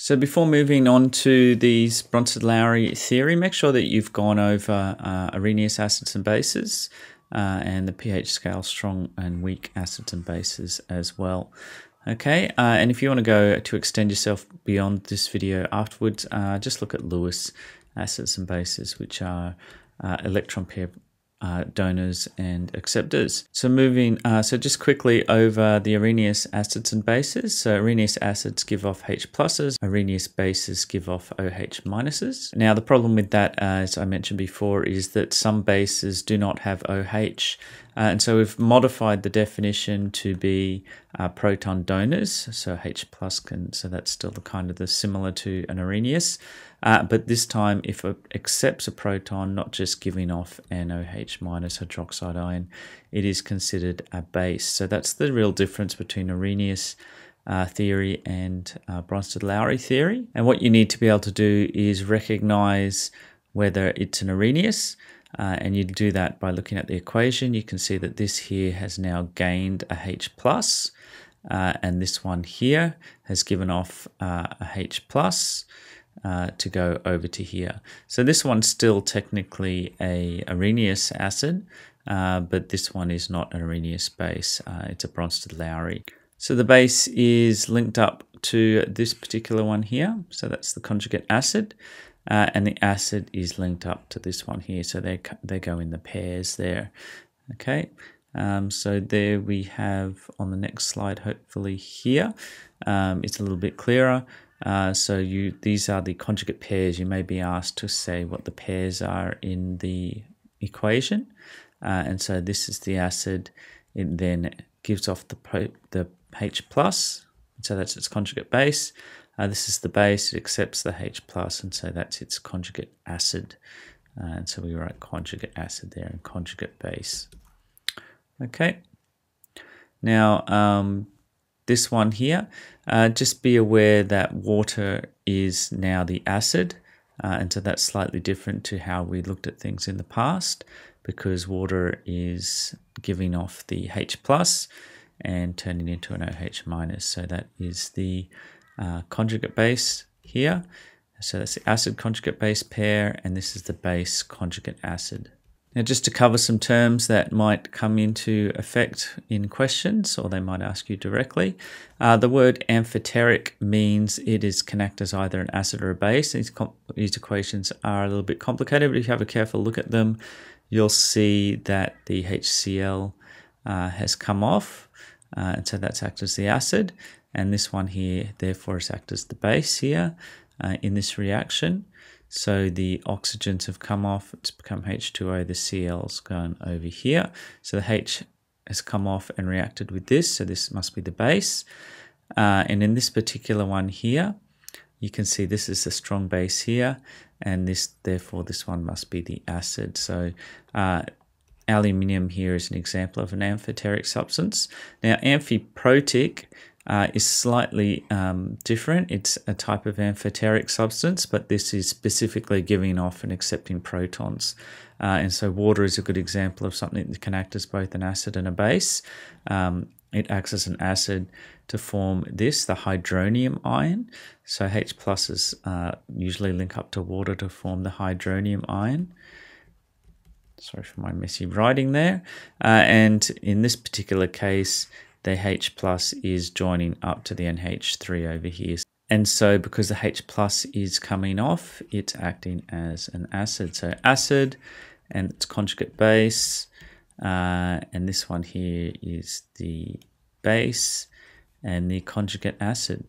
So before moving on to these Brønsted-Lowry theory, make sure that you've gone over Arrhenius acids and bases and the pH scale, strong and weak acids and bases as well. Okay, and if you want to go to extend yourself beyond this video afterwards, just look at Lewis acids and bases, which are electron pair donors and acceptors. So just quickly over the Arrhenius acids and bases. So Arrhenius acids give off H pluses, Arrhenius bases give off OH minuses. Now the problem with that, as I mentioned before, is that some bases do not have OH, and so we've modified the definition to be proton donors, so H plus, so that's still similar to an Arrhenius, but this time if it accepts a proton, not just giving off an OH minus hydroxide ion, it is considered a base. So that's the real difference between Arrhenius theory and Brønsted-Lowry theory. And what you need to be able to do is recognize whether it's an Arrhenius, and you do that by looking at the equation. You can see that this here has now gained a H plus, and this one here has given off a H plus to go over to here. So this one's still technically a Arrhenius acid, but this one is not an Arrhenius base. It's a Brønsted-Lowry. So the base is linked up to this particular one here. So that's the conjugate acid. And the acid is linked up to this one here, so they go in the pairs there. Okay, so there we have on the next slide, hopefully here, it's a little bit clearer. So these are the conjugate pairs. You may be asked to say what the pairs are in the equation, and so this is the acid. It then gives off the H plus, so that's its conjugate base. This is the base, it accepts the H plus, and so that's its conjugate acid. And so we write conjugate acid there and conjugate base. Okay, now this one here, just be aware that water is now the acid, and so that's slightly different to how we looked at things in the past, because water is giving off the H plus and turning into an OH minus, so that is the conjugate base here. So that's the acid conjugate base pair, and this is the base conjugate acid. Now just to cover some terms that might come into effect in questions, or they might ask you directly, the word amphoteric means it is can act as either an acid or a base. These equations are a little bit complicated, but if you have a careful look at them, you'll see that the HCl has come off, and so that's acted as the acid. And this one here, therefore, is acted as the base here in this reaction. So the oxygens have come off, it's become H2O, the Cl's gone over here. So the H has come off and reacted with this, so this must be the base. And in this particular one here, you can see this is a strong base here, and this, therefore, this one must be the acid. So aluminium here is an example of an amphoteric substance. Now, amphiprotic is slightly different. It's a type of amphoteric substance, but this is specifically giving off and accepting protons. And so water is a good example of something that can act as both an acid and a base. It acts as an acid to form this, the hydronium ion. So H pluses usually link up to water to form the hydronium ion. Sorry for my messy writing there. And in this particular case, the H plus is joining up to the NH3 over here. And so because the H plus is coming off, it's acting as an acid. So acid and its conjugate base, and this one here is the base and the conjugate acid.